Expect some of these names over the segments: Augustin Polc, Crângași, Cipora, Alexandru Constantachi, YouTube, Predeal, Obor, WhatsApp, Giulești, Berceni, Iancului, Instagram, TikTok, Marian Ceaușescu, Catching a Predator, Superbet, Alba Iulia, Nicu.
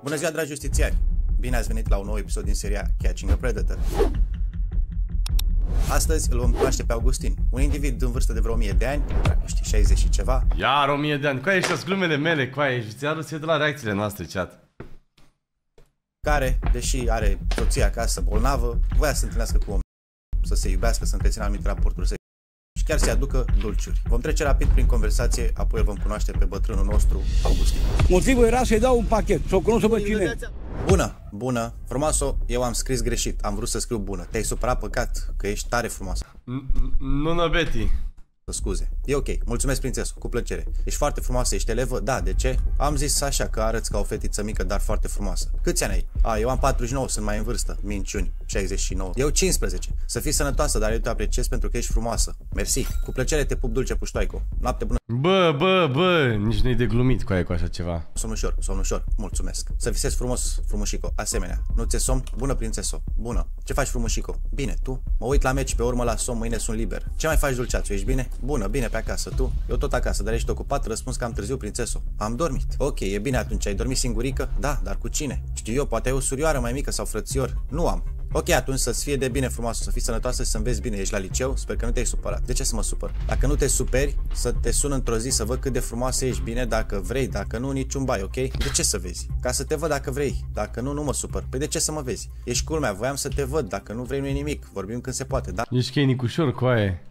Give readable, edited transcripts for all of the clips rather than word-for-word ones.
Bună ziua, dragi justițiari! Bine ați venit la un nou episod din seria Catching a Predator. Astăzi îl vom cunoaște pe Augustin, un individ în vârstă de vreo 1000 de ani, nu știu, 60 și ceva. Iar 1000 de ani, coaie ăștia-s glumele mele, coaie, justițiarul se de la reacțiile noastre, chat. Care, deși are soția acasă bolnavă, voia să se întâlnească cu om, să se iubească, să întrețină anumite raporturi sexuale și chiar să aducă dulciuri. Vom trece rapid prin conversație, apoi îl vom cunoaște pe bătrânul nostru, Augustin. Motivul era să-i dau un pachet, să o cunosc pe cine. Bună, bună, frumoasă, eu am scris greșit, am vrut să scriu bună. Te-ai supărat, păcat, că ești tare frumoasă. Nu, Betty. Scuze. E ok, mulțumesc, prințesă, cu plăcere. Ești foarte frumoasă, ești elevă? Da, de ce? Am zis așa că arăți ca o fetiță mică, dar foarte frumoasă. Câți ani ai? A, eu am 49, sunt mai în vârstă. Minciuni, 69. Eu 15. Să fii sănătoasă, dar eu te apreciez pentru că ești frumoasă. Mersi. Cu plăcere, te pup, dulce puștoaico. Noapte bună. Bă, nici nu-i de glumit cu aia cu așa ceva. Somnușor, somnușor, mulțumesc. Să visezi frumos, frumușico, asemenea. Nu ți-e somn? Bună, prințeso. Bună. Ce faci, frumușico? Bine, tu? Mă uit la meci, pe urmă la somn, mâine sunt liber. Ce mai faci, dulceațu? Ești bine? Bună, bine, pe acasă, tu? Eu tot acasă, dar ești ocupat? Răspuns că am târziu, prințeso. Am dormit. Ok, e bine atunci, ai dormit singurică? Da, dar cu cine? Știu eu, poate ai o surioară mai mică sau frățior? Nu am. Ok, atunci să-ți fie de bine, frumoasă, să fii sănătoasă și să înveți bine. Ești la liceu? Sper că nu te-ai supărat. De ce să mă supăr? Dacă nu te superi, să te sun într-o zi să văd cât de frumoasă ești, bine, dacă vrei, dacă nu, niciun bai, ok? De ce să vezi? Ca să te văd dacă vrei, dacă nu, nu mă supăr. Păi de ce să mă vezi? Ești culmea, voiam să te văd, dacă nu vrei, nu e nimic, vorbim când se poate, da? Ești chei nicușor, coaie.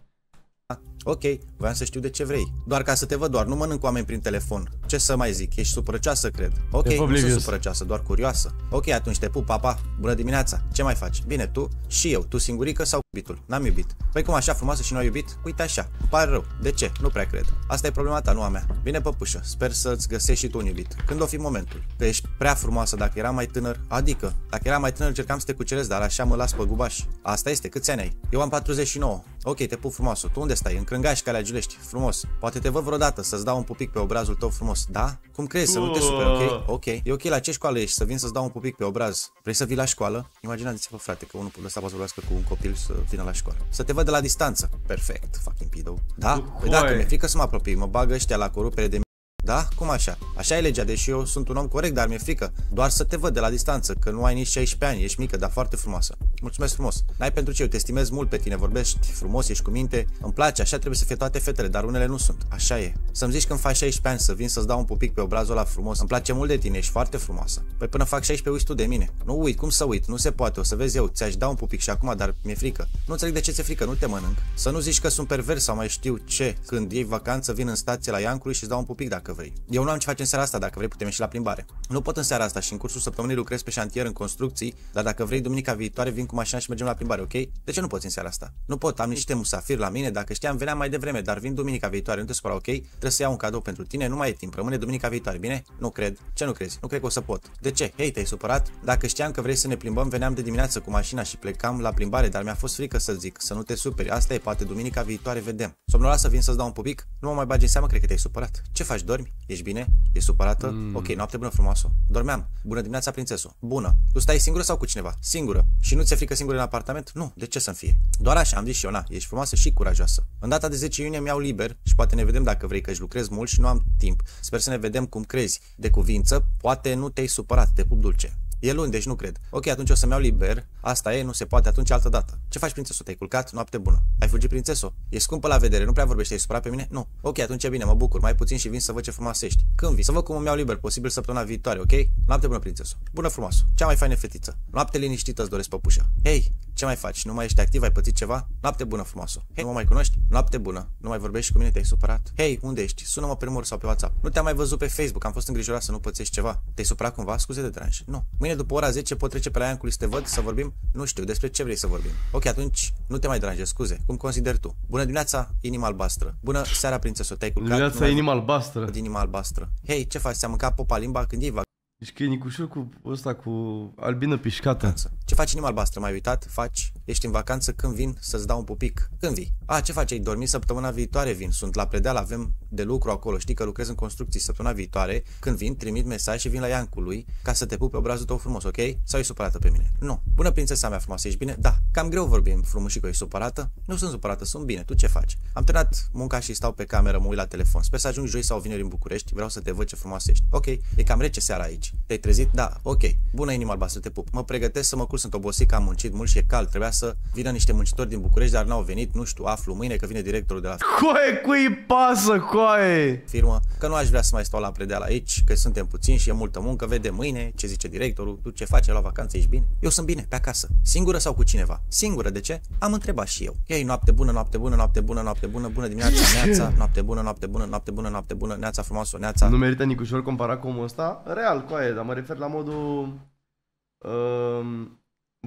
Ok, voiam să știu de ce vrei. Doar ca să te văd, doar nu mănânc oameni prin telefon. Ce să mai zic, ești supărăcioasă, cred. Ok, nu sunt supărăcioasă, doar curioasă. Ok, atunci te pup, papa, bună dimineața. Ce mai faci? Bine, tu? Și eu, tu singurică sau iubitul? N-am iubit. Păi cum așa, frumoasă și nu ai iubit? Uite așa, îmi pare rău. De ce? Nu prea cred. Asta e problema ta, nu a mea. Bine, păpușă, sper să-ți găsești și tu un iubit. Când o fi momentul? Că ești prea frumoasă, dacă eram mai tânăr. Adică, dacă eram mai tânăr, încercam să te cuceresc, dar așa mă las pe gubaș. Asta este, câți ani ai? Eu am 49. Ok, te pup frumoasă. Tu unde stai? În Crângași, Calea Giulești, frumos. Poate te văd vreodată, să-ți dau un pupic pe obrazul tău frumos, da? Cum crezi, să nu te superi, ok? Ok, e ok, la ce școală ești, să vin să-ți dau un pupic pe obraz? Vrei să vii la școală? Imaginați-vă, frate, că unul ăsta poate să vorbească cu un copil să vină la școală. Să te văd de la distanță. Perfect, fucking pedo. Da? Păi dacă mi-e frică să mă apropii, mă bagă ăștia la corupere de... Da? Cum așa? Așa e legea, deși eu sunt un om corect, dar mi-e frică. Doar să te văd de la distanță, că nu ai nici 16 ani, ești mică, dar foarte frumoasă. Mulțumesc frumos. N-ai pentru ce, eu te estimez mult pe tine, vorbești frumos, ești cu minte. Îmi place, așa trebuie să fie toate fetele, dar unele nu sunt. Așa e. Să-mi zici când faci 16 ani să vin să-ți dau un pupic pe obrazul ăla frumos. Îmi place mult de tine, ești foarte frumoasă. Păi până fac 16 uiți tu de mine. Nu uit, cum să uit, nu se poate, o să vezi eu, ți-aș da un pupic și acum, dar mi-e frică. Nu înțeleg de ce ți-e frică, nu te mănânc. Să nu zici că sunt pervers sau mai știu ce. Când iei vacanță, vin în stație la Iancului și-ți dau un pupic dacă vrei. Eu nu am ce face în seara asta, dacă vrei putem ieși la plimbare. Nu pot în seara asta și în cursul săptămânii lucrez pe șantier în construcții, dar dacă vrei duminica viitoare vin cu mașina și mergem la plimbare, ok? De ce nu poți în seara asta? Nu pot, am niște musafiri la mine, dacă știam veneam mai devreme, dar vin duminica viitoare, nu te supăra, ok? Trebuie să iau un cadou pentru tine, nu mai e timp, rămâne duminica viitoare, bine? Nu cred. Ce nu crezi? Nu cred că o să pot. De ce? Hei, te-ai supărat? Dacă știam că vrei să ne plimbăm, veneam de dimineață cu mașina și plecam la plimbare, dar mi-a fost frică să zic, să nu te superi. Asta e, poate duminica viitoare vedem. Somnoroasă, vin să-ți dau un pupic? Nu mă mai bagi în seamă, cred că te-ai supărat. Ce faci? Dormi? Ești bine? Ești supărată? Ok, noapte bună, frumoasă. Dormeam. Bună dimineața, prințeso. Bună. Tu stai singură sau cu cineva? Singură. Și nu ți-e frică singură în apartament? Nu, de ce să-mi fie? Doar așa, am zis și eu, na, ești frumoasă și curajoasă. În data de 10 iunie mi-au liber și poate ne vedem dacă vrei, că își lucrez mult și nu am timp. Sper să ne vedem cum crezi. De cuvință, poate nu te-ai supărat, te pup dulce. E luni, deci nu cred. Ok, atunci o să-mi iau liber. Asta e, nu se poate, atunci altă dată. Ce faci, prințeso? Te-ai culcat? Noapte bună. Ai fugit, prințeso? E scumpă la vedere, nu prea vorbești, ai supărat pe mine? Nu. Ok, atunci e bine, mă bucur, mai puțin și vin să văd ce frumoasă ești. Când vii? Să văd cum îmi iau liber, posibil săptămâna viitoare, ok? Noapte bună, prințeso. Bună, frumoasă. Cea mai faină fetiță. Noapte liniștită, îți doresc, păpușă. Hei, ce mai faci? Nu mai ești activ, ai pățit ceva? Noapte bună, frumoasă. Hei, nu mă mai cunoști? Noapte bună. Nu mai vorbești cu mine, te-ai supărat? Hei, unde ești? Sună-mă pe număr sau pe WhatsApp. Nu te-am mai văzut pe Facebook, am fost îngrijorat să nu pățești ceva. Te-ai supărat cumva? Scuze de deranj. Nu. Mâine după ora 10 pot trece pe la Iancului să te văd, să vorbim? Nu știu, despre ce vrei să vorbim. Ok, atunci nu te mai deranjezi, scuze. Cum consideri tu? Bună dimineața, inima albastră. Bună seara, prințeso, te-ai culcat? Dimineața, inima albastră. Inima albastră. Hei, ce faci? Ți-a mâncat popa limba când ei va? Ești chenicușor cu ăsta cu albină pișcată. Ce faci, inima albastră? M-ai uitat? Faci? Ești în vacanță? Când vin? Să-ți dau un pupic. Când vii? A, ce faci? Ai dormit? Săptămâna viitoare vin. Sunt la Predeal, avem de lucru acolo. Știi că lucrez în construcții. Săptămâna viitoare, când vin, trimit mesaj și vin la Iancului ca să te pup pe obrazul tău frumos, ok? Sau e supărată pe mine? Nu. Bună prințesa mea frumoasă, ești bine? Da. Cam greu vorbim, frumușico, e supărată? Nu sunt supărată, sunt bine. Tu ce faci? Am terminat munca și stau pe cameră, mă uit la telefon. Sper să ajung joi sau vineri în București. Vreau să te văd ce frumoasă ești. Ok. E cam rece seara aici. Te-ai trezit? Da. Ok. Bună inima albastră, te pup. Mă pregătesc să mă culc, sunt obosit că am muncit mult și e cald. Trebuia să vină niște muncitori din București, dar n-au venit. Nu știu, aflu mâine că vine directorul de la Coe, cui pasă, coe. Firmă, că nu aș vrea să mai stau la Predeal aici, că suntem puțini și e multă muncă. Vede mâine ce zice directorul. Tu ce faci? La vacanță, ești bine? Eu sunt bine, pe acasă. Singură sau cu cineva? Singură, de ce? Am întrebat și eu. Ei, noapte bună, noapte bună, noapte bună, noapte bună, bună dimineața, neața, noapte bună, noapte bună, noapte bună, noapte bună, neața frumoasă, neața. Nu merită Nicușor comparat cu omul ăsta? Real, coaie, dar mă refer la modul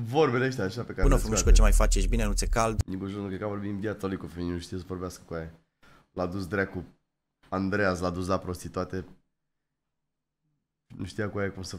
vorbele ăștia așa pe care... Bună frumos, ce mai faci? Ești bine? Nu ți-e cald? Nicușor nu cred că a vorbit în viața lui cu femeie, nu știe să vorbească cu aia. L-a dus dracu, Andreas l-a dus la prostituate. Nu știa cu aia cum să...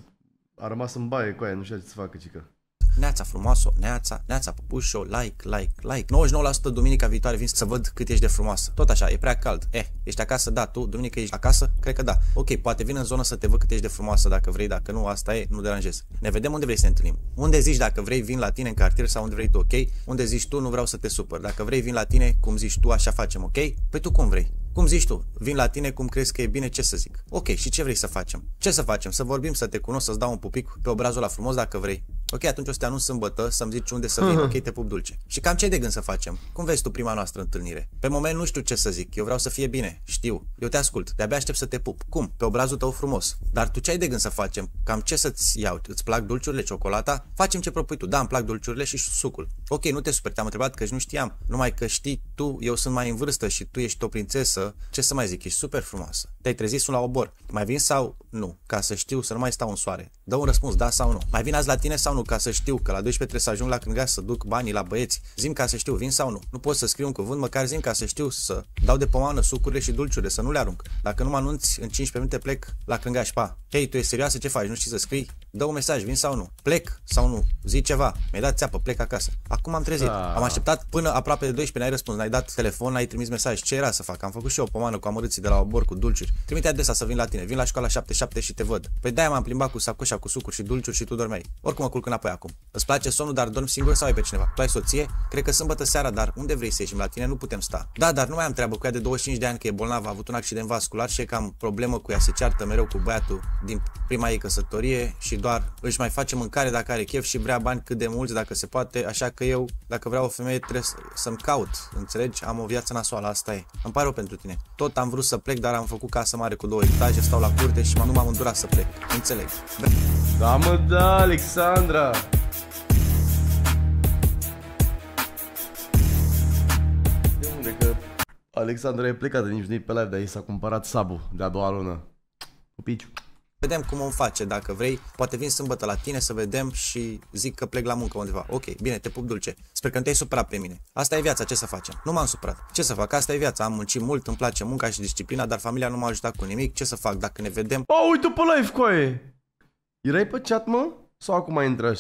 A rămas în baie cu aia, nu știa ce să facă, cică. Neața frumoasă, neața, neața păpușo, like, like, like. 99% duminica viitoare vin să văd cât ești de frumoasă. Tot așa, e prea cald. Ești acasă? Da, tu duminică ești acasă? Cred că da. Ok, poate vin în zonă să te văd cât ești de frumoasă dacă vrei, dacă nu, asta e, nu deranjez. Ne vedem unde vrei să ne întâlnim. Unde zici dacă vrei, vin la tine în cartier sau unde vrei tu, ok? Unde zici tu, nu vreau să te supăr. Dacă vrei, vin la tine, cum zici tu, așa facem, ok? Păi tu cum vrei? Cum zici tu? Vin la tine cum crezi că e bine, ce să zic? Ok, și ce vrei să facem? Ce să facem? Să vorbim, să te cunosc, să-ți dau un pupic pe obrazul ăla frumos dacă vrei. Ok, atunci o să te anunț sâmbătă, să-mi zici unde să vin, ok, te pup dulce. Și cam ce de gând să facem? Cum vezi tu prima noastră întâlnire? Pe moment nu știu ce să zic, eu vreau să fie bine, știu. Eu te ascult, de-abia aștept să te pup. Cum? Pe obrazul tău frumos. Dar tu ce ai de gând să facem? Cam ce să-ți iau? Îți plac dulciurile, ciocolata? Facem ce propui tu. Da, îmi plac dulciurile și sucul. Ok, nu te super, te-am întrebat că nu știam. Numai că știi tu, eu sunt mai în vârstă și tu ești o prințesă. Ce să mai zic, ești super frumoasă. Te-ai trezit, sunt la Obor. Mai vin sau nu? Ca să știu să nu mai stau în soare. Dă un răspuns, da sau nu. Mai vin azi la tine sau nu, ca să știu că la 12 trebuie să ajung la Crângași să duc banii la băieți. Zim ca să știu, vin sau nu. Nu pot să scriu un cuvânt, măcar zim ca să știu să dau de pomană sucurile și dulciurile, să nu le arunc. Dacă nu mă anunți, în 15 minute plec la Crângași, pa. Hei, tu ești serioasă, ce faci? Nu știi să scrii? Dă un mesaj, vin sau nu. Plec sau nu. Zi ceva. Mi-ai dat țeapă, plec acasă. Acum am trezit. Am așteptat până aproape de 12, n-ai răspuns, n-ai dat telefon, n-ai trimis mesaj. Ce era să fac? Am făcut și eu o pomană cu amărâții de la Obor cu dulciuri. Trimite adresa să vin la tine. Vin la școala 77 și te văd. Păi de-aia m-am plimbat cu sacoșa cu sucuri și dulciuri și tu dormeai. Oricum mă culc înapoi acum. Îți place somnul, dar dormi singur sau ai pe cineva? Tu ai soție? Cred că sâmbătă seara, dar unde vrei să ieșim la tine? Nu putem sta. Da, dar nu mai am treabă cu ea de 25 de ani că e bolnavă, a avut un accident vascular și e cam problemă cu ea, se ceartă mereu cu băiatul din prima ei căsătorie și doar își mai face mâncare dacă are chef și vrea bani cât de mulți dacă se poate, așa că eu, dacă vreau o femeie, trebuie să-mi caut. Înțelegi? Am o viață nasoală, asta e. Îmi pare rău pentru tine. Tot am vrut să plec, dar am făcut casă mare cu 2 etaje, stau la curte și nu m-am îndurat să plec. Înțeleg. Da, mă, da, Alexandra! De unde că... Alexandra e plecată, nici nu-i pe live, dar ei s-a cumpărat sabul de a 2-a lună. Pupiciu. Vedem cum o faci, dacă vrei, poate vin sâmbătă la tine să vedem și zic că plec la muncă undeva. Ok, bine, te pup dulce. Sper că nu te-ai supărat pe mine. Asta e viața, ce să facem? Nu m-am supărat. Ce să fac? Asta e viața. Am muncit mult, îmi place munca și disciplina, dar familia nu m-a ajutat cu nimic. Ce să fac dacă ne vedem? Oh, uite pe live, coaie! Erai pe chat, mă? Sau acum ai intrat?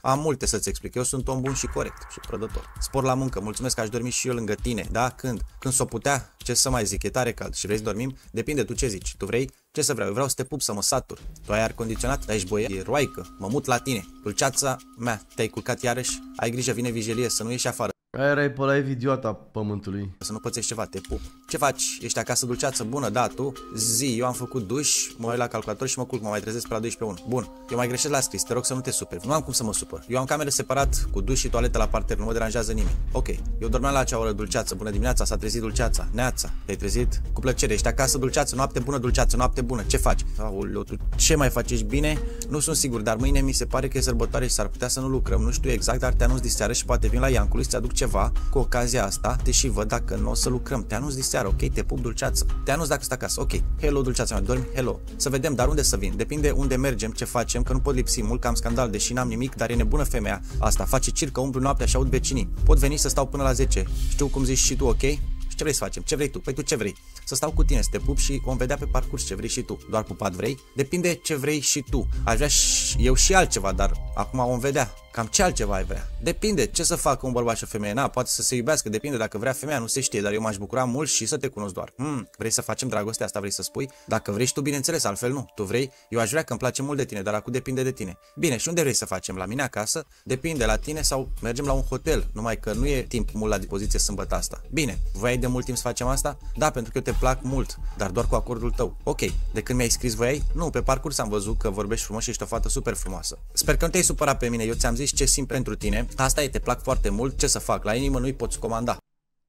Am multe să-ți explic, eu sunt om bun și corect și prădător. Spor la muncă, mulțumesc că aș dormi și eu lângă tine, da? Când s-o putea, ce să mai zic, e tare cald și vrei să dormim? Depinde, tu ce zici, tu vrei? Ce să vreau? Eu vreau să te pup, să mă satur. Tu ai aer condiționat? Da, ești boia eroică, mă mut la tine. Dulceața mea, te-ai culcat iarăși? Ai grijă, vine vigilie, să nu ieși afară. Aia erai pe live idiota pământului. Să nu pățești ceva, te pup. Ce faci? Ești acasă, dulceață? Bună, da, tu? Zi, eu am făcut duș, mă uit la calculator și mă culc, mă mai trezesc pe la 12:01. Bun, eu mai greșesc la scris, te rog să nu te superi. Nu am cum să mă supăr. Eu am camere separat cu duș și toaletă la parter, nu mă deranjează nimeni. Ok, eu dormeam la acea oră, dulceață. Bună dimineața, s-a trezit dulceața. Neața, te-ai trezit? Cu plăcere, ești acasă, dulceață, noapte bună, dulceață, noapte bună. Ce faci? Aoleu, tu ce mai faci? Ești bine? Nu sunt sigur, dar mâine mi se pare că e sărbătoare și s-ar putea să nu lucrăm. Nu știu exact, dar te anunț diseară și poate vin la Iancului să aduc ceva cu ocazia asta, te și văd dacă nu o să lucrăm. Te anunț diseară, ok? Te pup, dulceață. Te anunț dacă stai acasă, ok? Hello, dulceața mea, dormi? Hello. Să vedem, dar unde să vin? Depinde unde mergem, ce facem, că nu pot lipsi mult, că am scandal, deși n-am nimic, dar e nebună femeia asta. Face circa, umblu noaptea și aud vecinii. Pot veni să stau până la 10. Știu cum zici și tu, ok? Și ce vrei să facem? Ce vrei tu? Păi tu ce vrei? să stau cu tine, să te pup și vom vedea pe parcurs ce vrei și tu. Doar pupat vrei? Depinde ce vrei și tu. Aș vrea și eu și altceva, dar acum vom vedea. Cam ce altceva ai vrea? Depinde ce să facă un bărbat și o femeie. Na, poate să se iubească, depinde dacă vrea femeia, nu se știe, dar eu m-aș bucura mult și să te cunosc doar. Vrei să facem dragoste, asta vrei să spui? Dacă vrei și tu, bineînțeles, altfel nu. Tu vrei? Eu aș vrea că îmi place mult de tine, dar acum depinde de tine. Bine, și unde vrei să facem? La mine acasă? Depinde, la tine sau mergem la un hotel, numai că nu e timp mult la dispoziție sâmbătă asta. Bine, voiai de mult timp să facem asta? Da, pentru că eu te plac mult, dar doar cu acordul tău. Ok, de când mi-ai scris voiai? Nu, pe parcurs am văzut că vorbești frumos și ești o fată super frumoasă. Sper că nu te-ai supărat pe mine, eu ți-am zis ce simt pentru tine. Asta e, te plac foarte mult, ce să fac? La inimă nu-i poți comanda.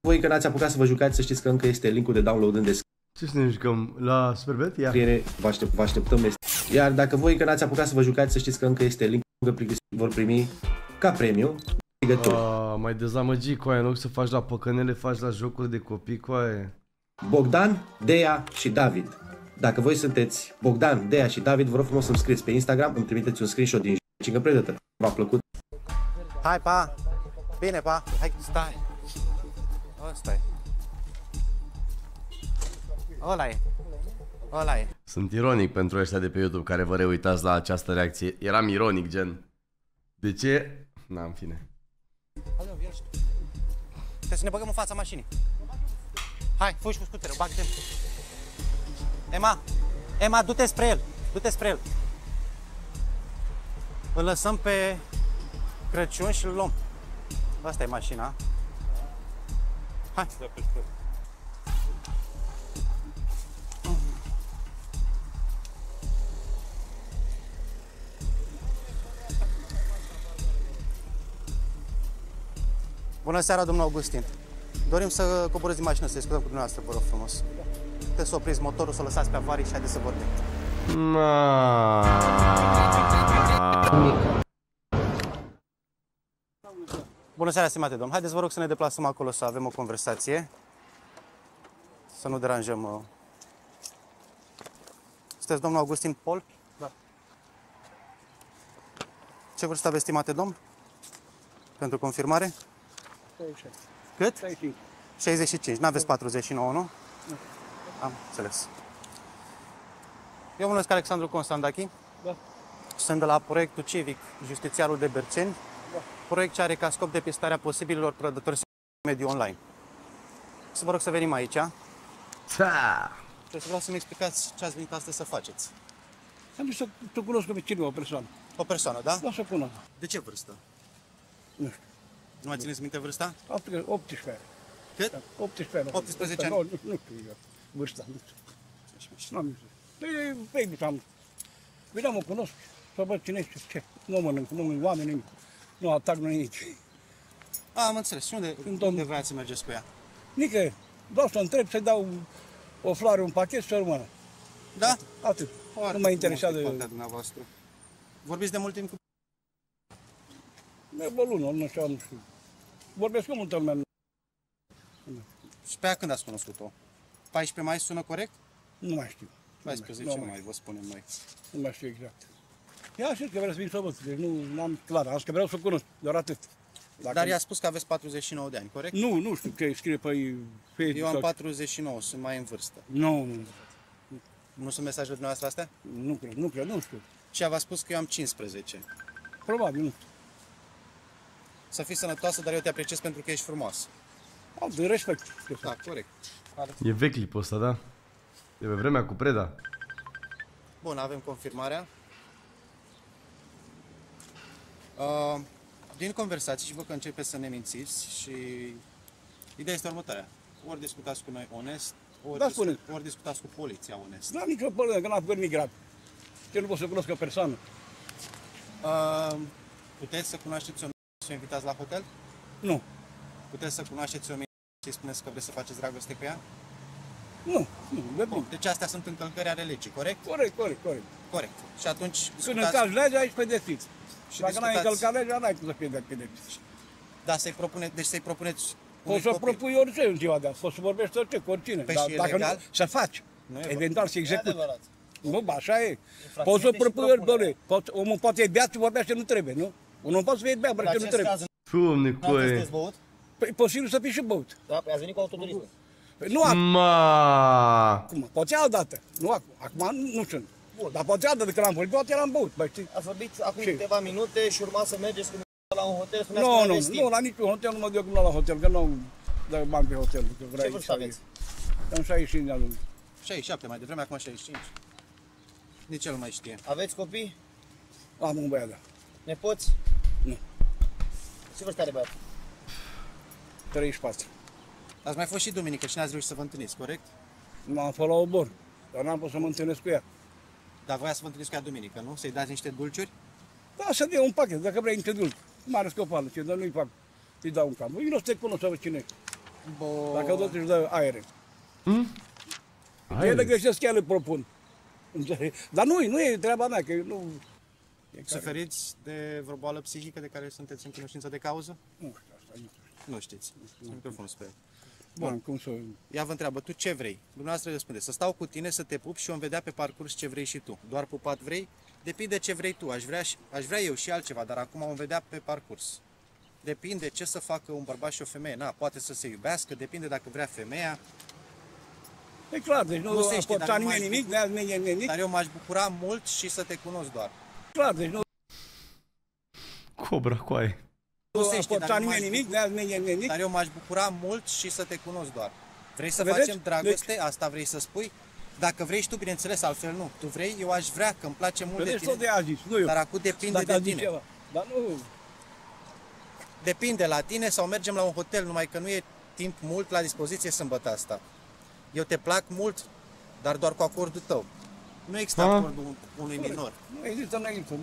Voi încă n-ați apucat să vă jucați, să știți că încă este linkul de download în descriere. Ce să ne jucăm? La Superbet? Ia. Vă așteptăm. Iar dacă voi încă n-ați apucat să vă jucați, să știți că încă este linkul că vor primi ca premiu. Mai dezamăgi cu aia, în loc să faci la păcănele, faci la jocuri de copii cu aia. Bogdan, Dea și David. Dacă voi sunteți Bogdan, Dea și David, vă rog frumos să-mi scrieți pe Instagram, îmi trimiteți un screenshot din Catching a Predator. V-a plăcut? Hai, pa! Bine, pa! Hai, stai! Asta-i. Ăla e. Sunt ironic pentru ăștia de pe YouTube care vă reuitați la această reacție. Eram ironic, gen. De ce? Na, în fine. Trebuie să ne băgăm în fața mașinii. Hai, fugi cu scuterul, bag-te. Emma, du-te spre el. Îl lăsăm pe Crăciun și îl luăm. Asta e mașina. Hai. Bună seara, domnul Augustin. Dorim să coborâți din mașină, să discutăm cu dumneavoastră, vă rog frumos. Puteți să opriți motorul, să o lăsați pe avarii și haideți să vorbim. Bună seara, stimate domn. Haideți, vă rog, să ne deplasăm acolo, să avem o conversație. Să nu deranjăm... Sunteți domnul Augustin Polc? Da. Ce vârstă aveți, stimate domn? Pentru confirmare? 65. Cât? 65. 65. N-aveți 49, nu? Nu. Am înțeles. Eu mă numesc Alexandru Constantachi. Da. Sunt de la proiectul civic Justițiarul de Berceni. Da. Proiect ce are ca scop depistarea posibililor prădători în mediul online. Să vă rog să venim aici. Da. Trebuie să vreau să-mi explicați ce ați venit astăzi să faceți. Am zis să cunosc pe cineva, o persoană. O persoană, da? Da, să cunosc. De ce vârstă? Nu știu. Nu mai țineți minte vârsta? 18 ani. Cât? 18 ani. Nu știu eu vârsta. Nu am zis. Veneam, o cunosc, să văd cine este ce. Nu mănânc, nu-i oameni, nu atac, nu nimic. Am înțeles. Și unde vreați să mergeți cu ea? Nică, vreau să întreb, să-i dau o floare, un pachet, să rămână. Da? Atât. Nu mă interesează partea dumneavoastră. Vorbiți de mult timp cu... Bă, lună, nu știu, vorbesc cu multă lume. Și pe aia când ați cunoscut-o? 14 mai sună corect? Nu mai știu. 14 mai, vă spunem noi. Nu mai știu exact. Ea știu că vreau să vin să văd, deci nu am clar, așa că vreau să o cunosc, doar atât. Dar i-a spus că aveți 49 de ani, corect? Nu, nu știu, că scrie pe Facebook. Eu am 49, sunt mai în vârstă. Nu, nu. Nu sunt mesajele dumneavoastră astea? Nu cred, nu cred, nu știu. Și ea v-a spus că eu am 15. Probabil, nu. Să fii sănătoasă, dar eu te apreciez pentru că ești frumoasă. Am de respect. Da, corect. E vechi clipul ăsta, da? De pe vremea cu Preda. Bun, avem confirmarea. Din conversații și văd că începeți să ne mințiți și... Ideea este următoarea. Ori discutați cu noi onest, ori discutați cu poliția onest. Nu am nicio părere, că n-am făcut nimic grav. Eu nu pot să cunosc o persoană. Puteți să cunoașteți o... Să o invitați la hotel? Nu. Puteți să cunoașteți o mie și spuneți că vreți să faceți dragoste cu ea? Nu, nu. Deci astea sunt încălcări ale legii, corect? Corect. Și atunci discutați... Când încalci legea, ești pedepsit. Dacă n-ai încălcat legea, n-ai cum să fii pedepsit. Dar să-i propuneți, deci să-i propuneți unui copil. Poți să propui orice în ziua de azi, poți să vorbești orice cu oricine. Păi și e legal? Să faci, eventual să execuți. Nu, așa e. Poți să propui orice. Omul poate bea și vorbește, nu trebuie, nu? Unul poate să fie bea, bără că nu trebuie. Fum, Nicu, e posibil să fii și băut. Da, păi ați venit cu autoturismul. Păi nu acum. Acum, poate altdată. Nu acum. Acum nu știu. Bun. Dar poate altdată când am vorbit, poate eram băut. Bă, ați vorbit acum câteva minute și urma să mergeți cu la un hotel, să Nu, la niciun hotel nu mă duc la hotel, că nu dau bani pe hotel. Că ce vârstă aveți? Am 65 de ani. 67 mai devreme, acum 65. Nici el nu mai știe. Aveți copii? Am un băiat, da. Nepoți? Nu. Ce vârstă are băiatul? 34. Ați mai fost și duminică și n-ați reușit să vă întâlniți, corect? M-am fost la Obor, dar n-am putut să mă întâlnesc cu ea. Dar voia să vă întâlniți cu ea duminică, nu? Să-i dați niște dulciuri? Da, să dea un pachet, dacă vrei niște dulciuri. Mare scopală, ce dar nu-i fac, îi dau un cap. Eu nu o să te cunosc, să văd cine ești. Dacă tot își dă aere. Ele greșesc, chiar le propun. Dar nu e treaba mea, că nu... Suferiți de vreo boală psihică de care sunteți în cunoștință de cauză? Nu știu, asta nu știu. Nu știți. Sunt microfonul spre el. Bun, cum să... Ea vă întreabă, tu ce vrei? Dumneavoastră răspunde, să stau cu tine, să te pup și vom vedea pe parcurs ce vrei și tu. Doar pupat vrei? Depinde ce vrei tu. Aș vrea eu și altceva, dar acum vom vedea pe parcurs. Depinde ce să facă un bărbat și o femeie. Na, poate să se iubească, depinde dacă vrea femeia. E clar, deci nu se știe, dar nimic. Dar eu m-aș bucura mult și să te cunosc doar. Clar, deci nu... Cobra, coaie. Nu se știe, dar nimic. Dar eu m-aș bucura mult și să te cunosc doar. Vrei să facem dragoste? Deci... Asta vrei să spui? Dacă vrei și tu, bineînțeles, altfel nu. Tu vrei, eu aș vrea, că îmi place mult de tine. Dar acum depinde de tine. Dar nu... Depinde la tine sau mergem la un hotel, numai că nu e timp mult la dispoziție sâmbătă asta. Eu te plac mult, dar doar cu acordul tău. Nu există acordul unui minor. Nu există, nu există.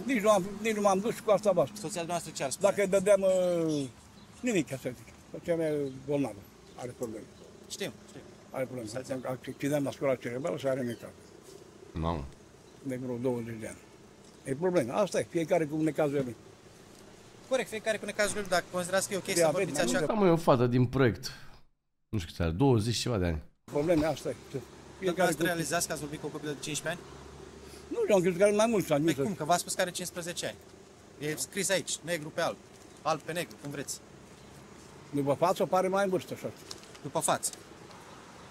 Nici nu m-am dus și cu asta basta. Soția noastră ce ar spune? Dacă dădeam nimic, ca să zic. Soția mea e bolnavă, are probleme. Știm. Are probleme. Accident la scoala cerebrală și are necaz. Mamă. De vreo 20 de ani. E problema. Asta e. Fiecare cu necazul lui. Corect, fiecare cu necazul lui. Dacă considerați că e ok să vorbiți așa. Da, mă, e o fată din proiect. Nu știu cât are, 20 și ceva de ani. Problema asta e. Dar ați realizați că ați vorbit cu o copilă de 15 ani? Nu, eu am crezut că are mai mulți ani. Păi cum, că v-a spus că are 15 ani. E scris aici, negru pe alb, alb pe negru, cum vreți. După față pare mai în vârstă, așa. După față.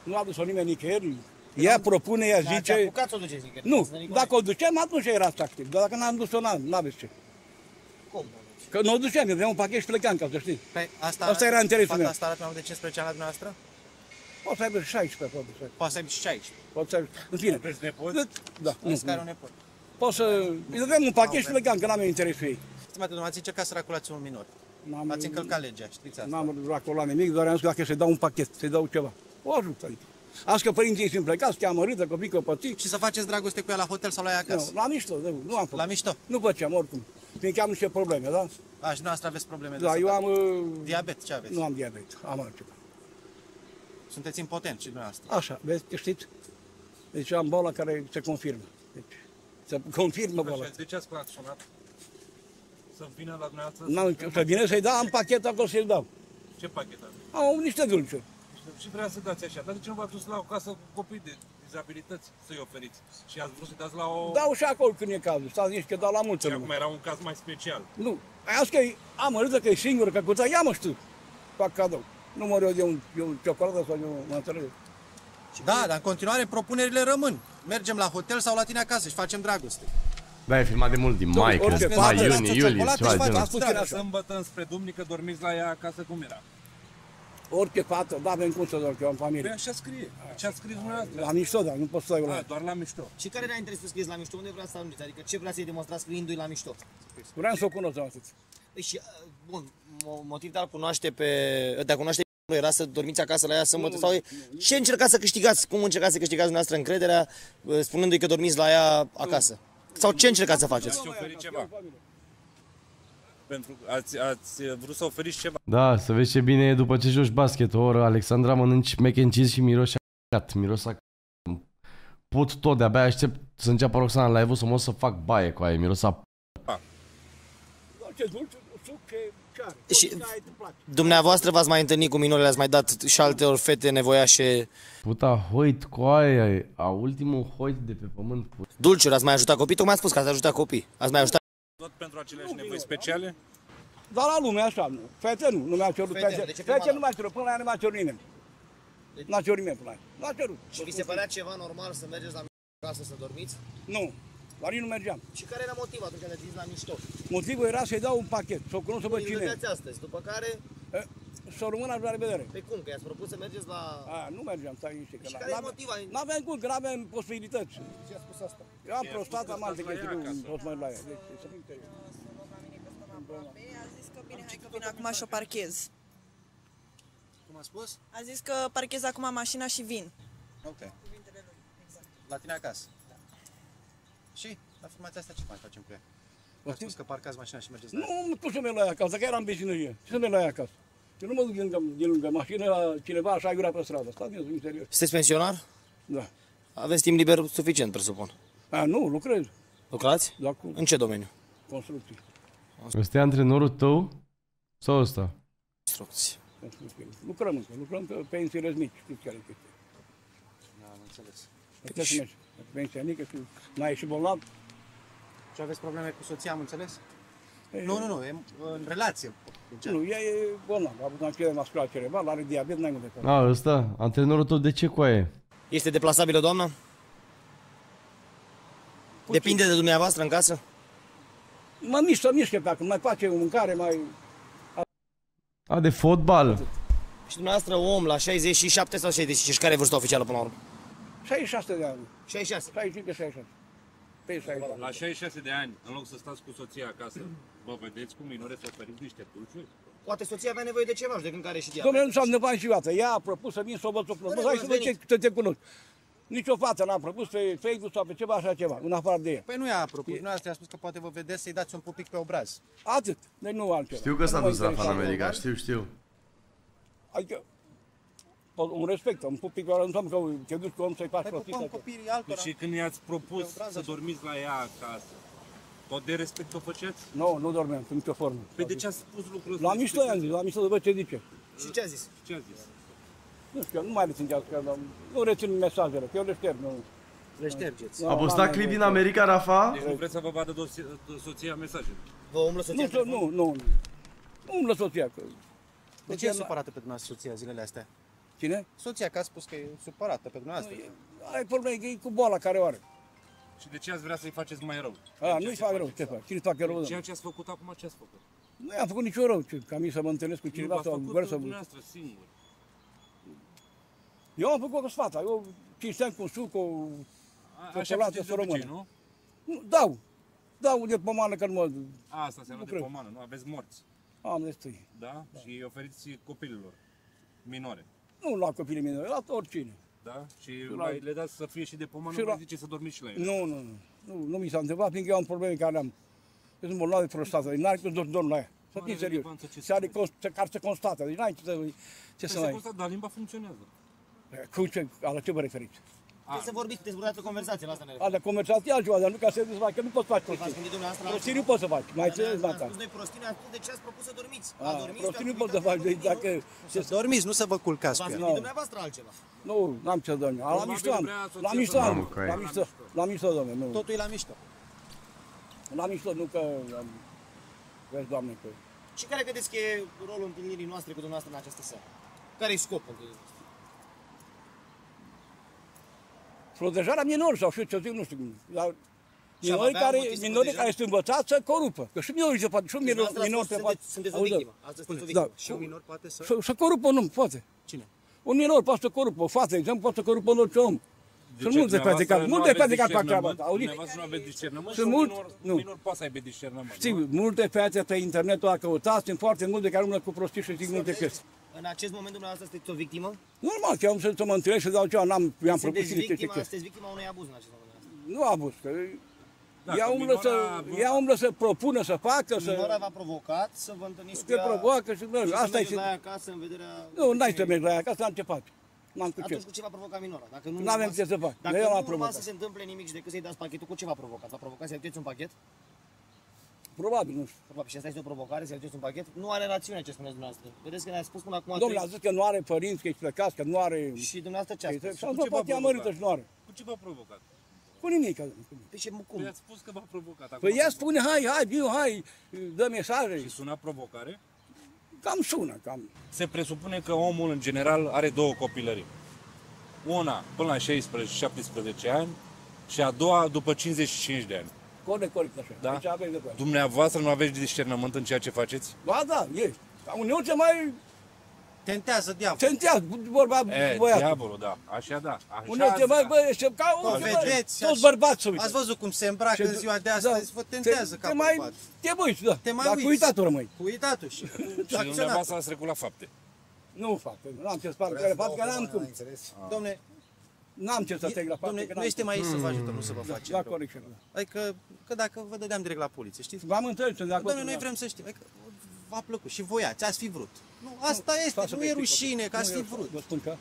Nu a dus-o nimeni nicăieri. Ea propune, ea zice... Dacă apucați o duceți nicăieri. Nu, dacă o duceam, atunci erați activ. Dar dacă n-am dus-o, n-aveți ce. Cum? Că nu o duceam, eu aveam un pachet și plecam, ca să știți. Păi asta era interesul meu. Asta arată mai mult de 15 ani la dumneavoastră? Poate să aibă 16, probabil. Poate să aibă 16. Poate să aibă... În fine. Aveți nepot? Da. Îți care un nepot. Poate să... Îi dădeam un pachet și plecam, că n-am interesul ei. Stimate domnule, ați încercat să raculați un minor. Ați încălcat legea, știți asta? N-am raculat nimic, doar am zis că dacă se dau un pachet, se dau ceva. O ajută. Azi că părinții sunt plecați, că am amărâtă, copii copății. Și să faceți dragoste cu ea la hotel sau la ea acasă? Nu, la mișto, nu am făcut. La mișto? Nu făceam, oricum. Fiindcă am niște probleme, da? A, și dumneavoastră aveți probleme. Da, eu am... Diabet, ce aveți? Nu am diabet, am altceva. Sunteți impotent și dumneavoastră. Așa, vezi că știți? Deci am boala care se confirmă. Deci, se confirmă boala. De ce ați acționat? Să vină la dumneavoastră? Să vină să-i dau, am pachet acolo să-i dau. Ce pachet aveți? Am niște dulciuri. Și vrea să dați așa. Dar de ce nu v-ați dus la o casă cu copii de dizabilități să-i oferiți? Și ați vrut să dați la o... Dau și acolo când e cazul. S-a zis că dau la multă lume. Și acum era un caz mai special. Nu. Aia zic că am arătat că e singur, că cu țara, ia mă știu. Fac cadou. Nu mă rog de un ciocolată sau de un mătărău. Da, dar în continuare propunerile rămân. Mergem la hotel sau la tine acasă și facem dragoste. Da, e filmat de mult din mai, cred, mai, iunie, ceva de genul. Sâmbătă înspre duminică dormiți la ea acasă cum era? Orice fată, da, avem cum să dorm, că eu am familie. Așa scrie, ce ați scris dumneavoastră. La mișto, da, nu pot să stai la... Doar la mișto. Și care era interesul scris la mișto? Unde vreați să ajungeți? Adică ce vreați să-i demonstrați scriindu-i la mișto? Vreau să o cunosc, atât. Și, bun, motiv de a-l cunoaște pe... de a cunoaște pe... era să dormiți acasă la ea sâmbătă sau... Ce încercați să câștigați? Cum încercați să câștigați dumneavoastră încrederea spunându-i că dormiți la ea acasă? Sau ce încercați să faceți? Ați oferit ceva. Pentru că ați vrut să oferiți ceva. Da, să vezi ce bine e după ce joci basket. Oră, Alexandra, mănânci mac and cheese și miroși a c***at. Miros a c***at. Pot tot, de-abia aștept să înceapă Roxana live-ul să mă să fac baie cu aia. Miros a c***at. Ce dulce, suc, care? Și dumneavoastră v-ați mai întâlnit cu minori, le-ați mai dat și altor fete nevoiașe? Puta, hoit cu aia, a ultimul hoit de pe pământ. Dulciuri, ați mai ajutat copii? Tocmai am spus că ați ajutat copii. Ați mai ajutat. Tot pentru aceleași nevoi speciale? Dar la lume așa, nu. Fete nu mi-a cerut. Fete nu mi-a cerut, până la ea nu mi-a cerut nimeni. N-a cerut nimeni până la cerut. Și vi se părea ceva normal să mergeți la mișto acasă să dormiți? Nu, la noi nu mergeam. Și care era motivul atunci când ați zis la mișto? Motivul era să-i dau un pachet, să o cunosc pe cine. Îi astăzi, după care... Să rămână la revedere. Pe cum? Că i-ați propus să mergeți la... A, nu mergeam, stai niște. Și care e motivul? N-aveam cum, că n-aveam posibilități. Ce a spus asta? Eu am prostat, am alte chestii, pot merge la ea. A zis că bine, hai că vin acum și o parchez. Cum a spus? A zis că parchez acum mașina și vin. Ok. Cuvintele lui, exact. La tine acasă? Da. Și? La formația asta ce mai facem cu ea? A spus că parcați mașina și mergeți la ea? Nu, cum să merg la ea acasă? Dacă eram vecinărie. Ce să merg la ea acasă? Eu nu mă duc din lângă mașină la cineva așa iura pe stradă. Stați în serios. Sunteți pensionar? Da. Aveți timp liber suficient, presupun. A, nu, lucrez. Lucrați? Da, cu... În ce domeniu? Construcții. Ăsta e antrenorul tău? Sau ăsta? Construcții. Lucrăm încă, lucrăm pe pensiile mici, știți care e. Da, am înțeles. Deci... Pensia mică, n-ai ieșit bolnav. Și aveți probleme cu soția, am înțeles? Ei, nu, e în relație. Nu, ea e bolnavă, a avut un accident vascular cerebral, are diabet, n-ai multe probleme. A, ăsta, antrenorul tău de ce coaie? Este deplasabilă doamna? Depinde de dumneavoastră în casă? Mă mișcă pe acum, mai face o mâncare, mai... A, de fotbal. Și dumneavoastră om la 67 sau 65, care e vârsta oficială până la urmă? 66 de ani. 66? 65 de 66. La 66 de ani, în loc să stați cu soția acasă, vă vedeți cu minore să oferiți niște dulciuri? Poate soția avea nevoie de ceva, de când care și diabet. Dom'le, nu s-am nevoie niciodată. Ea a propus să vin să o văd o cunosc. Hai să vezi că te cunosc. Nici o fată n-a propus pe Facebook sau pe ceva așa ceva, în afară de ea. Păi nu i-a propus, nu i-a spus că poate vă vedeți să-i dați un pupic pe obraz. Atât, deci nu altceva. Știu că s-a dus la Pan-America, știu. Adică, un respect, un pupic pe obraz, nu înseamnă că te duci cu om să-i faci prostită. Și când i-ați propus să dormiți la ea acasă, tot de respect o făceați? Nu, nu dormeam, în nicio formă. Păi de ce ați spus lucrul ăsta? La mișto i-am zis, la mișto de văd ce zice. Și ce a zis? Nu știu, nu mai rețin că nu rețin mesajele, că eu le șterg, nu. Le ștergeți. A postat clip din America, Rafa? Deci nu vreți să vă vadă soția mesajele? Vă umblă soția? Nu. Nu umblă soția. De ce e supărată pe dumneavoastră soția zilele astea? Cine? Soția, că a spus că e supărată pe dumneavoastră. Ai probleme, că e cu boala care o are. Și de ce ați vrea să-i faceți mai rău? A, nu-i fac rău, ce fac? Cine-i fac rău? Ceea ce ați făcut acum, ce ați făcut? Nu i-am făcut niciun rău, ca mie să mă întâlnesc cu cineva sau eu am făcut cu sfata, eu cinsteam cu un suc, cu o ciocolată să rămână. Dau de pomană că nu mă... Asta înseamnă de pomană, nu? Aveți morți. Am destui. Da? Și oferiți copililor minore. Nu la copilii minore, la oricine. Da? Și le dați să fie și de pomană, nu zice să dormiți și la ele. Nu, nu mi s-a întâmplat, fiindcă eu am probleme care am. Eu sunt bolnav de prostată, n-ar cum dorm la ea. Să fii serios. Care se constată, deci n-ai ce să mai... Se constată, dar limba funcționează. La ce vă referiți? Trebuie să vorbiți, dezburtați o conversație, la asta ne referim. A, de conversație altceva, dar nu ca să dezbați, că nu poți face prostii. Prostii nu poți să faci, mai țineți la ta. Am spus noi prostii, ne-am spus de ce ați propus să dormiți. Prostii nu poți să faci, deci dacă... Să dormiți, nu să vă culcați cu ea. V-ați gândit dumneavoastră altceva? Nu, n-am ce să dormi. La mișto, doamne. Totul e la mișto. La mișto, nu că... Vezi, doamne, că... Și care credeți că e rolul întâlnirii noastre cu dumneavoastră în această seară? Care-i scopul? Protejarea minorilor sau știu ce zic, nu știu cum. Dar minorii care sunt învățați să corupă. Că și minorii se poate, și minori se poate. Sunteți o victimă, astăzi sunt o victimă. Și un minor poate să... Să corupă un om, poate. Cine? Un minor poate să corupă o fată, de exemplu, poate să corupă orice om. Sunt multe practicați, multe practicați fac treaba asta, auziți? Dumneavoastră nu aveți discernământ și un minor poate să aibă discernământ. Știi, multe fete pe internetul a căutat, sunt foarte multe care umblă cu prostii și zic multe chestii. În acest moment, dumneavoastră, sunteți o victimă? Normal, că eu am să mă întâlnesc și dau ceva, mi-am propus niște chestii. Sunteți victima unui abuz în acest moment? Nu abuz, că ea umblă să propună, să facă, să... Minora v-a provocat să vă întâlniți cu ea... Te provoacă și... Asta e... Nu, n-ai să mergi la ea acasă, n-am ce face. Atunci cu ce va provoca minora? N-avem ce să fac, dacă nu urma să se întâmple nimic și decât să-i dați pachetul, cu ce va provoca? Va provoca să-i puteți un pachet? Probabil, nu știu. Probabil. Și asta este o provocare, să le duceți un pachet? Nu are rațiune ce spuneți dumneavoastră. Vedeți că ne-a spus până acum... Domnule, a zis că nu are părinți, că ești plecat, că nu are... Și dumneavoastră ce a spus? Și atunci poate e amărâtă și nu are. Cu ce v-a provocat? Cu nimic. Păi și cum? Păi ați spus că v-a provocat. Păi ea spune, hai, dă mesaje. Și suna provocare? Cam sună, cam. Se presupune că omul, în general, are două copilării. Una până la 16-17 ani și a doua după 55 de ani. Corect, așa. Da? Deci aveți de corect. Dumneavoastră nu aveți discernământ în ceea ce faceți? Ba da, ești. Uneori ce mai... Tentează diavolul. Tentează, vorba băiatul. Diavolul, da. Așa da. Uneori ce mai băiește, ca o vedeți, toți bărbați sunt. Ați văzut cum se îmbracă în ziua de astăzi, vă tentează ca bărbat. Te mai uiți, da. Dar cu uitatul rămâi. Cu uitatul și dumneavoastră ați trecut la fapte. Nu fapte, n-am ce spart care fapte, că n-am cum. Dom'le, n-am ce să trec la fapte. Dom'le, nu este mai aici să vă ajutăm, nu să vă facem. Da, corect. Adică, că dacă vă dădeam direct la poliție, știți? V-am întâlnit, sunt de acord. Dom'le, noi vrem să știm. V-a plăcut și voi ați fi vrut. Nu, asta este, nu e rușine că ați fi vrut. Vă spun că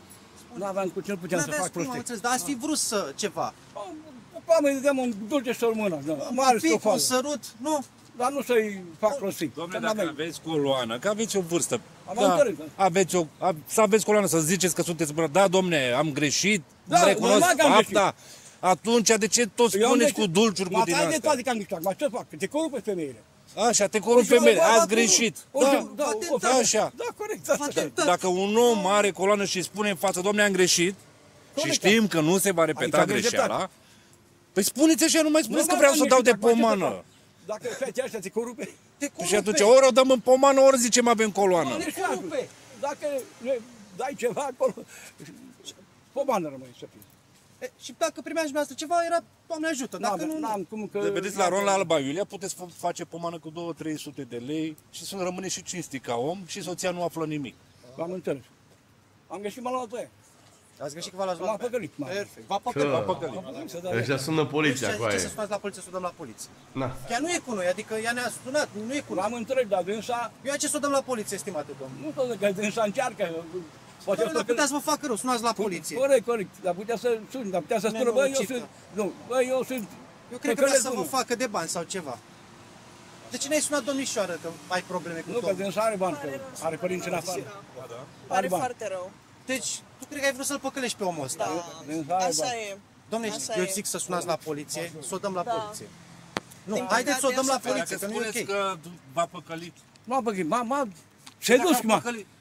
nu aveam cu ce puteam să fac prostii. Dar ați fi vrut să ceva. Oameni, îi dădeam un dulce și o mână. Un pic, un sărut, nu. Dar nu să-i fac prostii. Dom'le, dacă aveți coloană, că aveți o vârstă. Să aveți coloană, să ziceți că sunteți bună. Da, dom'le, am greșit, îmi recunosc fapta. Atunci, de ce tot spuneți cu dulciuri cu din astea? Mă, toate că am ghiștat, mă, ce fac? Te corupe femeile. Așa, te corup pe mine, ați greșit. Da, așa. Da, corect. Dacă un om are coloană și spune în față, dom'le, am greșit, și știm că nu se va repeta greșeala, păi spuneți așa, nu mai spuneți că vreau să dau de pomană. Dacă fete așa, te corupe. Și atunci, ori o dăm în pomană, ori zicem avem coloană. Dacă dai ceva acolo, pomană rămâi să fie. Și dacă primeați dumneavoastră ceva, era, Doamne ajută, dacă nu... N-am cum că... Vedeți, la Ron, la Alba Iulia, puteți face pomană cu 200-300 de lei și să rămâne și cinstit ca om și soția nu află nimic. L-am întâlnit. Am găsit că m-a luat aia. Ați găsit că v-a luat aia? M-a păcălit. Perfect. V-a păcălit. Ăștia sună poliția cu aia. Ce să sunați la poliție, să o dăm la poliție? Na. Ea nu e cu noi, adică ea ne-a sunat, nu e cu noi. L-am întâlnit, dar dânsa... Eu ce să o dăm la poliție, estimate domn? Nu, că dânsa încearcă. Dar putea să vă facă rău, sunați la poliție. Corect, dar putea să suni, dar putea să spună, băi, eu sunt... Nu, băi, eu sunt... Eu cred că vrea să vă facă de bani sau ceva. De ce n-ai sunat domnișoară că ai probleme cu Tom? Nu, că dânsa are bani, are părinți în afară. Are foarte rău. Deci, tu cred că ai vrut să-l păcălești pe omul ăsta. Da, așa e. Dom'le, eu zic să sunați la poliție, să o dăm la poliție. Nu, haideți să o dăm la poliție, că nu e ok. Că v-a păcălit. M-a păcălit,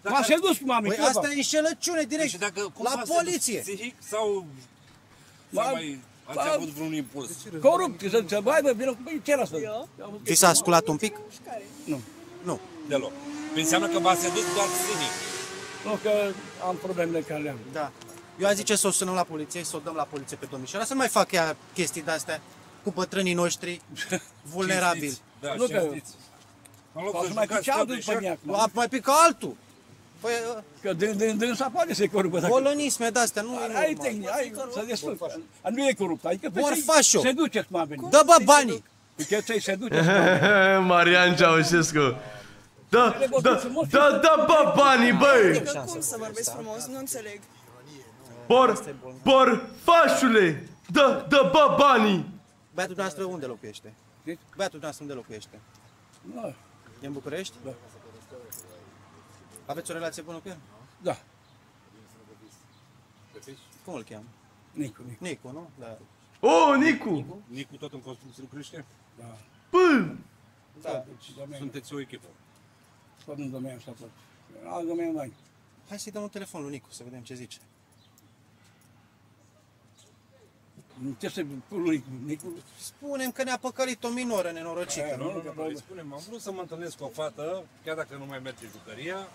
m-a sedus cu mami. Păi asta e înșelăciune direct, la poliție. Psihic sau ați avut vreun impuls? Corupt, să zice, băi, băi, băi, ce era să... Vi s-a sculat un pic? Nu. Nu. Deloc. Înseamnă că v-a sedus doar psihic. Nu, că am problemele care le-am. Da. Eu aș zice să o sunăm la poliție, să o dăm la poliție pe domnișoara, să nu mai fac ea chestii de-astea cu bătrânii noștri vulnerabili. Da, cinstiți. Mai pică altul. Că dânsa poate să-i corupă. Colonisme de-astea, nu e normal. Ai tehnic, ai să destul. Nu e corupt, adică se duceți cu oamenii. Dă bă banii! Marian Ceaușescu. Dă bă banii, băi! Cum să vorbesc frumos, nu înțeleg. Borfașule, dă bă banii! Băiatul dumneavoastră unde locuiește? Băiatul dumneavoastră unde locuiește? Da. E în București? Da. Aveți o relație bună cu el? Da. Cum îl cheamă? Nicu. Nicu, nu? Da. Oh, Nicu! Nicu tot în construcție lucrește? Da. Păi! Da, sunteți o echipă. Tot în domeniu s-a plăcut. Alt domeniu mai. Hai să-i dăm un telefon lui Nicu, să vedem ce zice. Ce să-i spun lui Nicu? Spune-mi că ne-a păcălit o minoră nenorocită. Nu, îi spunem, am vrut să mă întâlnesc cu o fată, chiar dacă nu mai merge jucăria,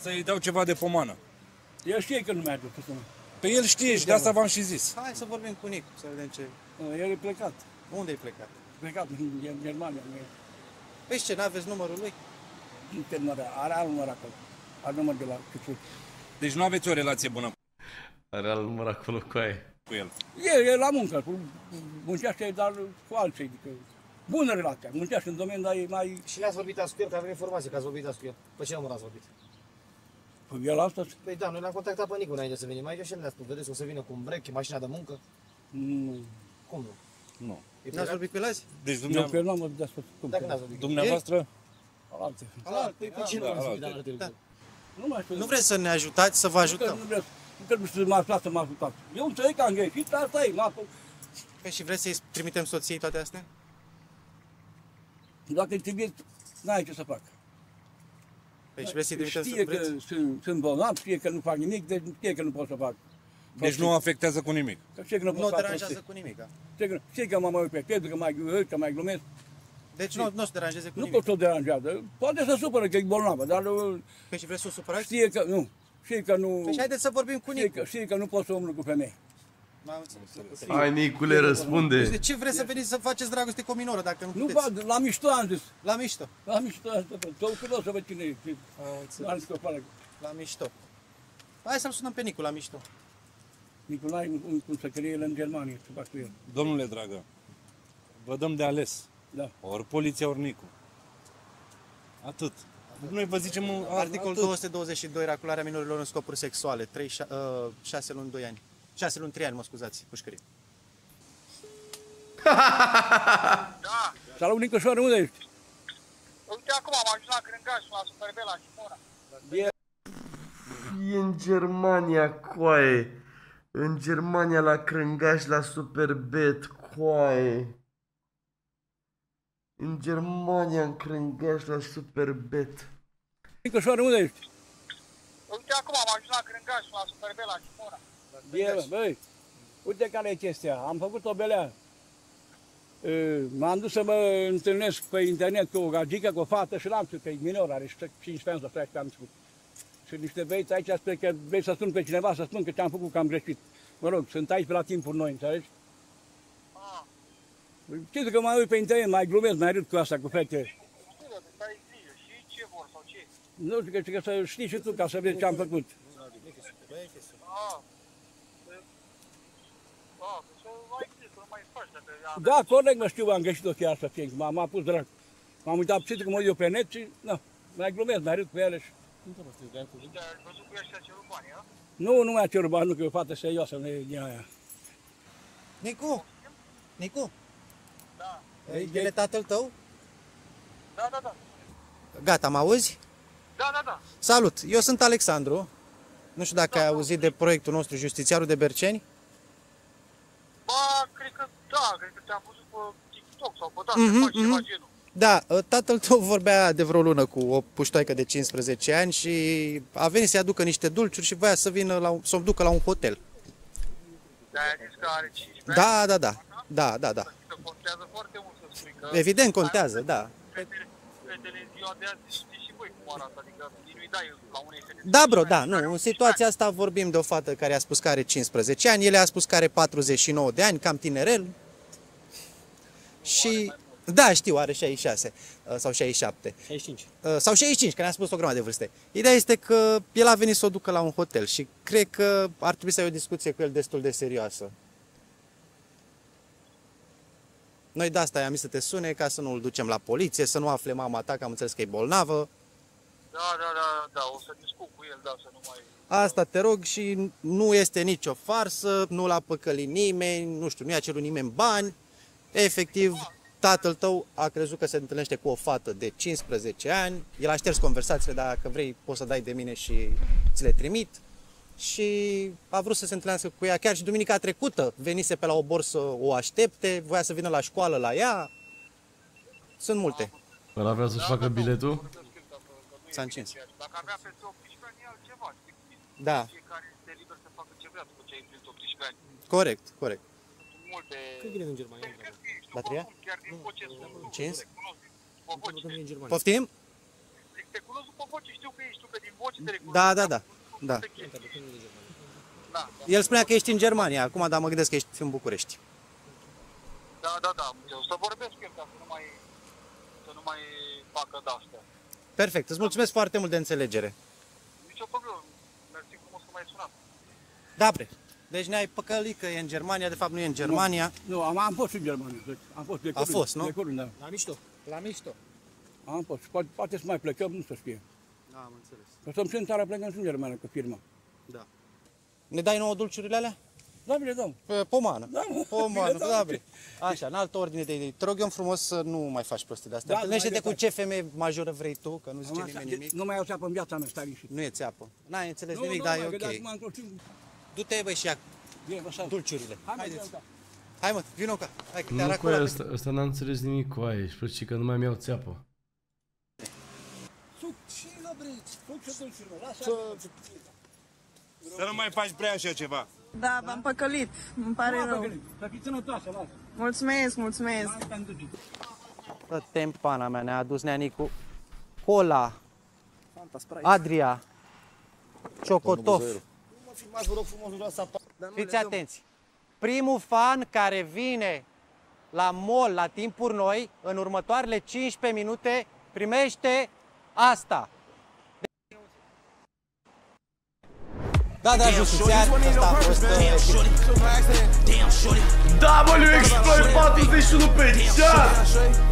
să-i dau ceva de pomană. El știe că nu mi-a ajutat. Pe el știe și de asta v-am și zis. Hai să vorbim cu Nicu, să vedem ce... El e plecat. Unde e plecat? Plecat în Germania. Păi ce, n-aveți numărul lui? Are număr acolo. Are număr de la Cipora. Deci nu aveți o relație bună. Are număr acolo cu aia. Cu el. E la muncă, muncește, dar cu alții, adică bună relația, muncește în domeniu, dar e mai... Și le-ați vorbit azi cu el, că avem informație că ați vorbit azi cu el. Pe ce număr ați vorbit? Păi el astăzi? Păi da, noi l-am contactat pe Nicu înainte să venim aici și el ne-a spus, vedeți, o să vină cu un break, mașina de muncă? Nu. Cum nu? Nu. N-ați vorbit cu el azi? Deci dumneavoastră... Eu nu am vorbit azi cu el. Dacă n-ați vorbit cu el? Dumneavoastră? Alaltă. Alaltă. Nu vreți să ne ajutați, să vă ajutăm? Nu trebuie să mă aflați să mă ajutați. Eu înțeleg că am greșit, asta e. Păi și vreți să-i trimitem soției toate astea? Dacă îi trimit, n-ai ce să fac. Păi și vreți să-i trimitem soției? Știe că sunt bolnav, știe că nu fac nimic, deci știe că nu pot să fac. Deci nu afectează cu nimic. Nu deranjează cu nimic. Știi că mă mai uit pe Pedro, că mai glumesc. Deci nu se deranjează cu nimic. Nu pot să o deranjează. Poate să supără că e bolnavă, dar... Păi și vreți să o supărați? Știe că nu. Știi că nu... Păi și haideți să vorbim cu Nicu. Știi că nu pot să omul cu femei. Hai, Nicule, răspunde. De ce vreți să veniți să faceți dragoste cu o minoră dacă nu puteți? Nu, la mișto am zis. La mișto? La mișto am zis. Că o să văd cine e. La mișto. Hai să-l sunăm pe Nicu la mișto. Nicolae, cum să cree el în Germania, să fac cu el. Domnule dragă, vă dăm de ales. Da. Ori poliția, ori Nicu. Atât. Noi vă zicem articolul 222, racularea minorilor în scopuri sexuale, 6 luni 2 ani. 6 luni 3 ani, mă scuzați, pușcării. Da. Salut, Nicușoară, unde ești? Uite, acum am ajuns la Crângași, la Superbet, la Cipora. E în Germania, coaie. În Germania, la Crângași, la Superbet, coaie. În Germania, în Crângași, la Superbet. Nicușoară, unde ești? Uite, acum am ajuns la Crângași, la Superbet, la Cipora. Bine, băi, uite care e chestia. Am făcut o belea. M-am dus să mă întâlnesc pe internet cu o gagică, cu o fată și l-am zis că e minor, are 15 ani sau 13 ani. Și niște băieți aici spre că vrei să sun pe cineva, să spun că ce-am făcut, că am greșit. Mă rog, sunt aici pe la timpul noi, înțelegi? Știți că mă uit pe internet, mai glumesc, mai râd cu asta, cu fete. Și ce vor sau ce? Nu știu, că să știi și tu ca să vezi ce am făcut. Da, corect, mă știu, am greșit-o chiar să fie, m-a pus drag. M-am uitat puțin cum mă eu pe net și, na, mai glumesc, mai râd cu ele și... Nu, nu mai cerul bani, nu, că e o fată serioasă, nu e din aia. Nicu! Nicu! Da. El e tatăl tău? Da, da, da. Gata, mă auzi? Da, da, da. Salut, eu sunt Alexandru. Nu știu dacă ai auzit de proiectul nostru, Justițiarul de Berceni? Ba, cred că da, cred că te-am văzut pe TikTok sau pe ceva genul. Da, tatăl tău vorbea de vreo lună cu o puștoaică de 15 ani și a venit să-i aducă niște dulciuri și voia să vină să-mi ducă la un hotel. Da, ai zis că are 15 ani? Da, da, da, da, da. Contează foarte mult să spui că... Evident, contează, da. Fetele în ziua de azi știți și voi cum arată, adică nu-i dai la unei fete. Da, bro, da, nu, în situația asta vorbim de o fată care a spus că are 15 ani, el a spus că are 49 de ani, cam tinerel. Și... Da, știu, are 66 sau 67. 65. Sau 65, că ne-a spus o grămadă de vârste. Ideea este că el a venit să o ducă la un hotel și cred că ar trebui să ai o discuție cu el destul de serioasă. Noi de asta i-am zis să te sune ca să nu-l ducem la poliție, să nu afle mama ta, că am înțeles că e bolnavă. Da, da, da, da, o să discut cu el, da, să nu mai... Asta te rog și nu este nicio farsă, nu l-a păcălit nimeni, nu știu, nu i-a cerut nimeni bani, efectiv... Tatăl tău a crezut că se întâlnește cu o fată de 15 ani, el a șters conversațiile, dacă vrei poți să dai de mine și ți le trimit și a vrut să se întâlnească cu ea, chiar și duminica trecută venise pe la Obor să o aștepte, voia să vină la școală la ea, sunt multe. Ăla vrea să-și facă biletul? S-a încins. Dacă avea peste 18 ani e altceva, da. Fiecare este liber să facă ce vrea după ce ai împlinit 18 ani. Corect, corect. Cât vine în Germania? La 3 ani? Nu, 5? Poftim? Te cunosc după voce, știu că ești tu, că din voce te recunosc. Da, da, da. El spunea că ești în Germania, acum, dar mă gândesc că ești în București. Da, da, da, eu să vorbesc el, ca să nu mai facă de-astea. Perfect, îți mulțumesc foarte mult de înțelegere. Nici o problemă, mersi frumos că m-ai sunat. Da, bre. Deci ne-ai păcălit că e în Germania, de fapt nu e în Germania. Nu, am fost în Germania, am fost de curând. A fost, nu? De curând, da. La mișto. La mișto. Am fost. Poate să mai plecăm, nu se știe. Da, am înțeles. Că să-mi sunt țara, plecăm și în Germania cu firma. Da. Ne dai nouă dulciurile alea? Da, bine, dăm. Pomană. Da, pomană, da, bine. Așa, în altă ordine de idei. Te rog eu frumos să nu mai faci prostii de-astea. Da, întâlnește-te cu ce femeie majoră vrei tu, că nu zice nimeni nimic. Nu mai iau țeapă în viața mea, stai liniștit. Nu e țeapă. N-ai înțeles nimic, dar e ok. Du-te, băi, și ia dulciurile. Haideți. Hai, mă, vină ca. Hai, că te-a racurat. Ăsta n-a înțeles nimic cu aia, își plăci că nu mai mi-au țeapă. Suc și la brici. Suc și dulciurile. Lasă-mi. Să nu mai faci prea așa ceva. Da, v-am păcălit, îmi pare rău. Să fiți sănătoasă, lasă. Mulțumesc, mulțumesc. Tot în pana mea ne-a adus nea Nicu cola, Adria, Ciocotof. Fiți atenți, primul fan care vine la mall la timpuri noi, în următoarele 15 minute, primește asta. Da, da, justițiar, asta a fost... WXplay 41 pe ceas!